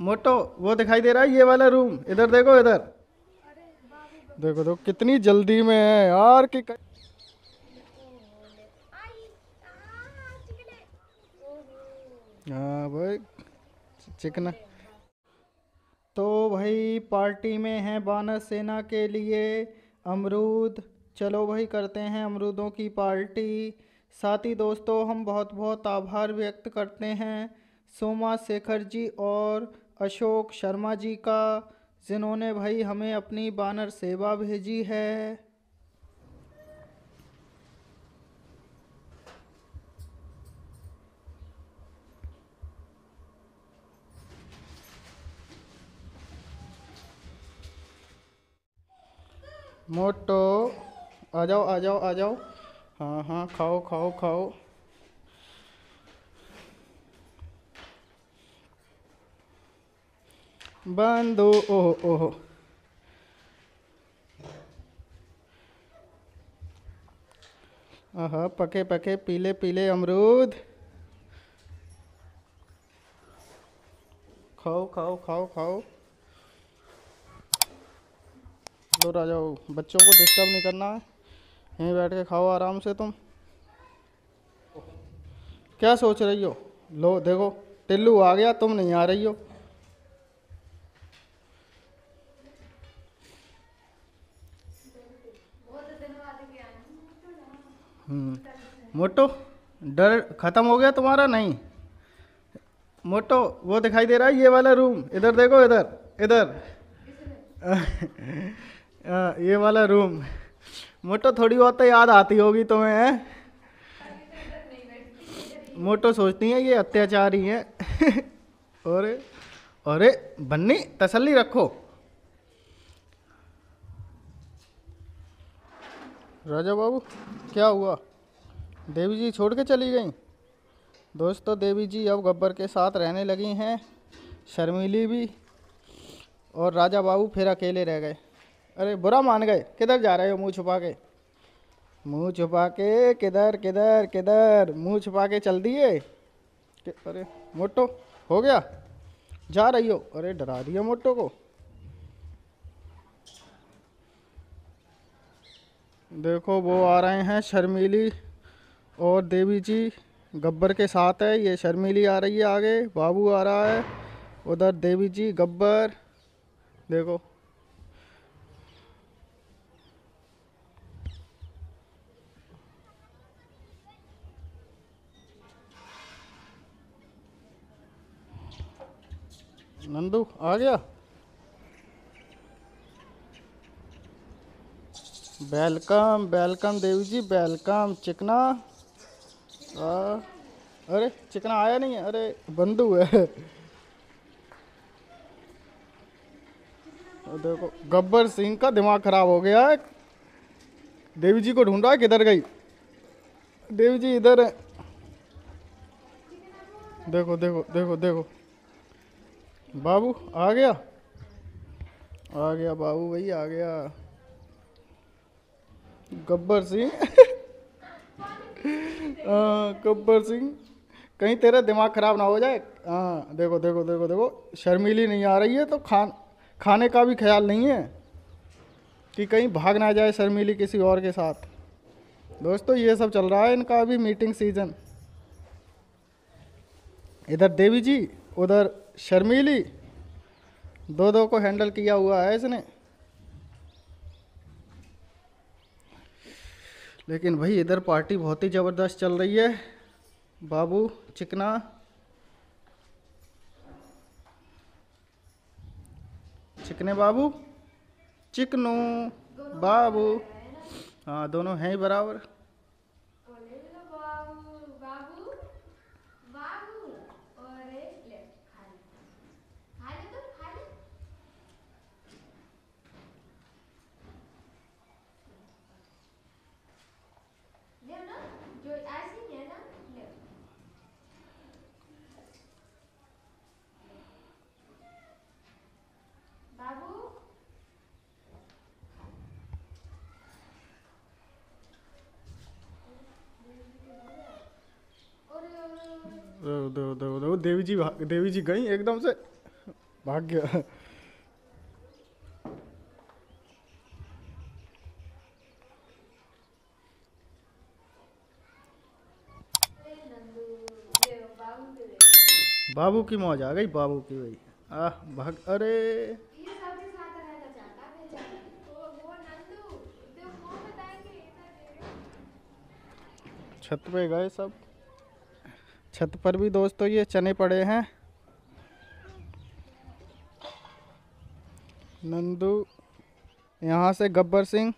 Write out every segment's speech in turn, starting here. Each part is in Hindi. मोटो वो दिखाई दे रहा है ये वाला रूम, इधर देखो, इधर देखो, देखो कितनी जल्दी में है यार कि हाँ भाई चिकना। तो भाई पार्टी में है वानर सेना के लिए अमरूद। चलो भाई करते हैं अमरूदों की पार्टी। साथ ही दोस्तों हम बहुत बहुत आभार व्यक्त करते हैं सोमा शेखर जी और अशोक शर्मा जी का, जिन्होंने भाई हमें अपनी वानर सेवा भेजी है। मोटो आ जाओ आ जाओ आ जाओ, हाँ हाँ खाओ खाओ खाओ। बंदो ओहो ओहो, आहा पके पके पीले पीले अमरूद, खाओ खाओ खाओ खाओ। तो राजा बच्चों को डिस्टर्ब नहीं करना है, यहीं बैठ के खाओ आराम से। तुम क्या सोच रही हो? लो देखो टिल्लू आ गया, तुम नहीं आ रही हो। मोटो डर खत्म हो गया तुम्हारा? नहीं मोटो वो दिखाई दे रहा है ये वाला रूम, इधर देखो, इधर इधर ये वाला रूम। मोटो थोड़ी बहुत तो याद आती होगी तुम्हें है? मोटो सोचती है ये अत्याचारी है। अरे अरे बन्नी तसल्ली रखो। राजा बाबू क्या हुआ? देवी जी छोड़ के चली गई। दोस्तों देवी जी अब गब्बर के साथ रहने लगी हैं, शर्मीली भी, और राजा बाबू फिर अकेले रह गए। अरे बुरा मान गए, किधर जा रहे हो मुंह छुपा के? मुंह छुपा के किधर किधर किधर मुंह छुपा के चल दिए? अरे मोटो हो गया, जा रही हो? अरे डरा दिया मोटो को। देखो वो आ रहे हैं शर्मीली, और देवी जी गब्बर के साथ है, ये शर्मीली आ रही है आगे, बाबू आ रहा है उधर, देवी जी गब्बर। देखो नंदू आ गया, welcome welcome Devi ji, welcome चिकना। अरे चिकना आया नहीं है, अरे बंदू है। देखो गब्बर सिंह का दिमाग खराब हो गया है, देवी जी को ढूंढ रहा है किधर गई। देवी जी इधर है, देखो देखो देखो देखो। बाबू आ गया, आ गया बाबू भाई आ गया। गब्बर सिंह गब्बर सिंह कहीं तेरा दिमाग खराब ना हो जाए। हाँ देखो देखो देखो देखो, शर्मीली नहीं आ रही है तो खाने का भी ख्याल नहीं है कि कहीं भाग ना जाए शर्मीली किसी और के साथ। दोस्तों ये सब चल रहा है इनका अभी मीटिंग सीजन। इधर देवी जी उधर शर्मीली, दो दो को हैंडल किया हुआ है इसने। लेकिन भाई इधर पार्टी बहुत ही ज़बरदस्त चल रही है। बाबू चिकना चिकने बाबू चिकनू बाबू, हाँ दोनों हैं ही बराबर। देवी जी गई एकदम से। भाग गया। बाबू की मौज आ गई, बाबू की भाई आह भाग। अरे छत पे गए सब, छत पर भी दोस्तों ये चने पड़े हैं। नंदू यहाँ से गब्बर सिंह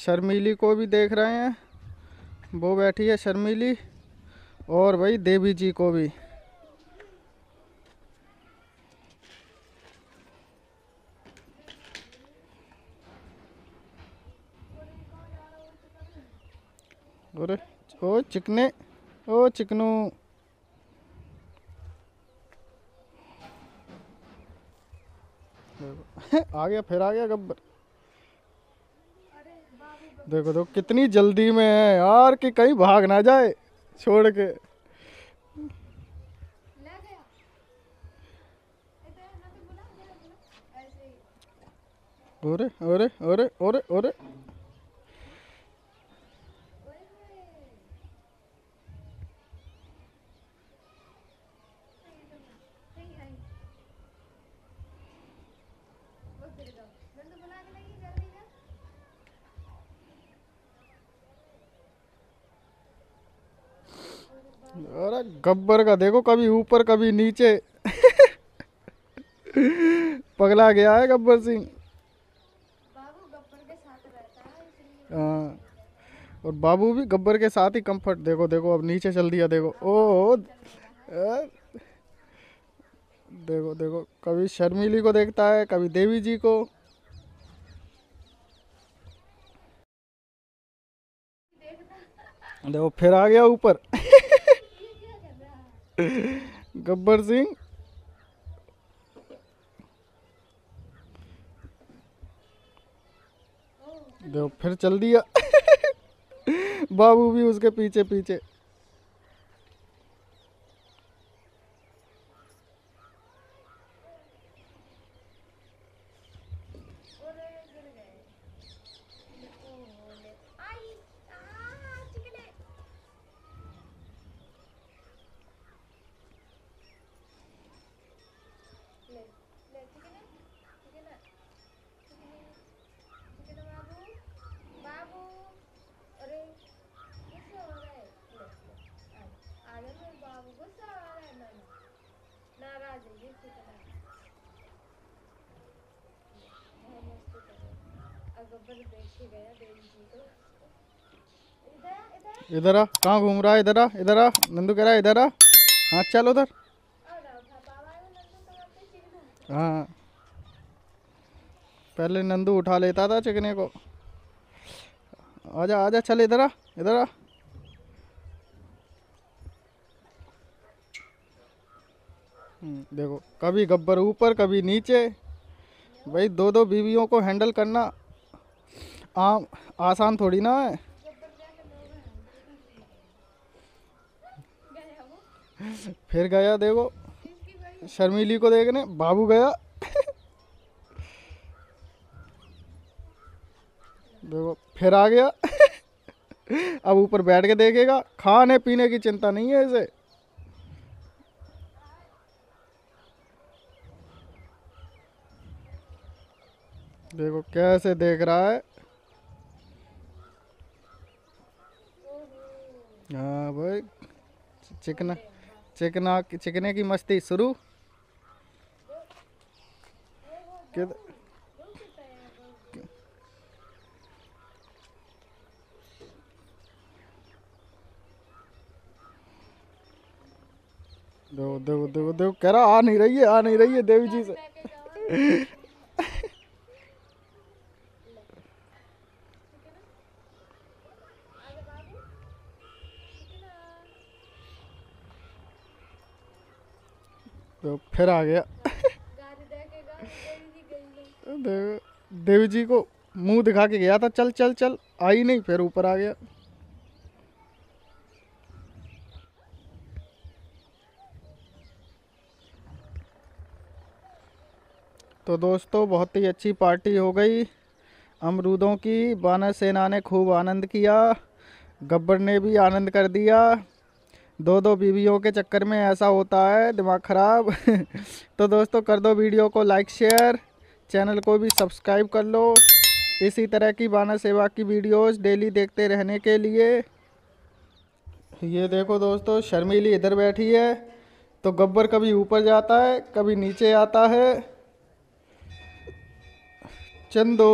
शर्मीली को भी देख रहे हैं, वो बैठी है शर्मीली, और भाई देवी जी को भी। अरे ओ चिकने, ओ चिकनू। आ गया, फिर आ गया गब्बर। देखो तो कितनी जल्दी में है यार कि कहीं भाग ना जाए छोड़ के। ओरे ओरे ओरे ओरे ओरे अरे गब्बर का देखो, कभी ऊपर कभी नीचे। पगला गया है गब्बर सिंह। बाबू गब्बर के साथ रहता है, और बाबू भी गब्बर के साथ ही कंफर्ट। देखो देखो अब नीचे चल दिया, देखो ओ देखो देखो, कभी शर्मीली को देखता है, कभी देवी जी को। देखो फिर आ गया ऊपर गब्बर सिंह। देखो फिर चल दिया बाबू भी उसके पीछे पीछे। इधर आ, कहाँ घूम रहा है, इधर आ, इधर आ। नंदू कह रहा है इधर आ, हाँ चल उधर। हाँ पहले नंदू उठा लेता था चिकने को। आजा आजा चल इधर आ, इधर आ। देखो कभी गब्बर ऊपर कभी नीचे, भाई दो दो बीवियों को हैंडल करना आम आसान थोड़ी ना है। फिर गया देखो शर्मीली को देखने, बाबू गया। देखो फिर आ गया अब ऊपर बैठ के देखेगा, खाने पीने की चिंता नहीं है इसे। देखो कैसे देख रहा है। हाँ भाई चिकना चिकना चिकने की मस्ती शुरू। देखो देखो देखो देखो कह रहा आ नहीं रही है, आ नहीं रही है देवी जी से। तो फिर आ गया देखो देवी जी को मुंह दिखा के गया था चल चल चल, आई नहीं, फिर ऊपर आ गया। तो दोस्तों बहुत ही अच्छी पार्टी हो गई अमरूदों की। वानर सेना ने खूब आनंद किया, गब्बर ने भी आनंद कर दिया। दो दो बीवियों के चक्कर में ऐसा होता है, दिमाग ख़राब। तो दोस्तों कर दो वीडियो को लाइक शेयर, चैनल को भी सब्सक्राइब कर लो इसी तरह की वानर सेवा की वीडियोस डेली देखते रहने के लिए। ये देखो दोस्तों शर्मीली इधर बैठी है तो गब्बर कभी ऊपर जाता है कभी नीचे आता है। चंदो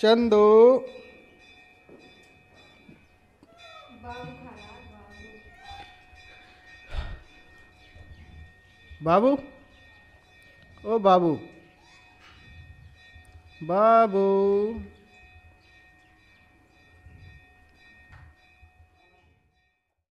चंदो बाबू, ओ बाबू बाबू।